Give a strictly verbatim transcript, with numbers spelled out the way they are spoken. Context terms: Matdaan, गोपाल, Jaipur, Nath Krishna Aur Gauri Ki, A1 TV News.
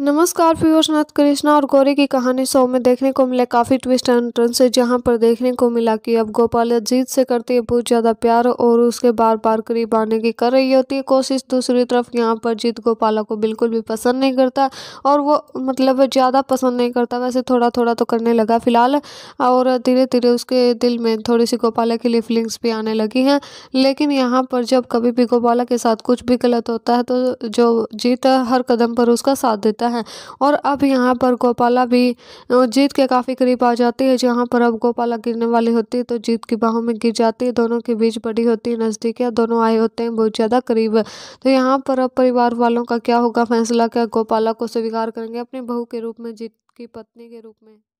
नमस्कार व्यूअर्स, नाथ कृष्णा और गौरी की कहानी सौ में देखने को मिला काफ़ी ट्विस्ट एंड टर्न से, जहां पर देखने को मिला कि अब गोपाल अजीत से करती है बहुत ज़्यादा प्यार और उसके बार बार करीब आने की कर रही होती है कोशिश। दूसरी तरफ यहां पर जीत गोपाला को बिल्कुल भी पसंद नहीं करता और वो मतलब ज़्यादा पसंद नहीं करता, वैसे थोड़ा थोड़ा तो करने लगा फिलहाल, और धीरे धीरे उसके दिल में थोड़ी सी गोपाला के लिए फीलिंग्स भी आने लगी हैं। लेकिन यहाँ पर जब कभी भी गोपाला के साथ कुछ भी गलत होता है तो जो जीत हर कदम पर उसका साथ देता है। और अब यहाँ पर गोपाला भी जीत के काफी करीब आ जाती है, जहाँ पर अब गोपाला गिरने वाली होती है तो जीत की बाहों में गिर जाती है। दोनों के बीच बड़ी होती है नजदीकियां, दोनों आए होते हैं बहुत ज्यादा करीब। तो यहाँ पर अब परिवार वालों का क्या होगा फैसला, क्या गोपाला को स्वीकार करेंगे अपनी बहू के रूप में, जीत की पत्नी के रूप में?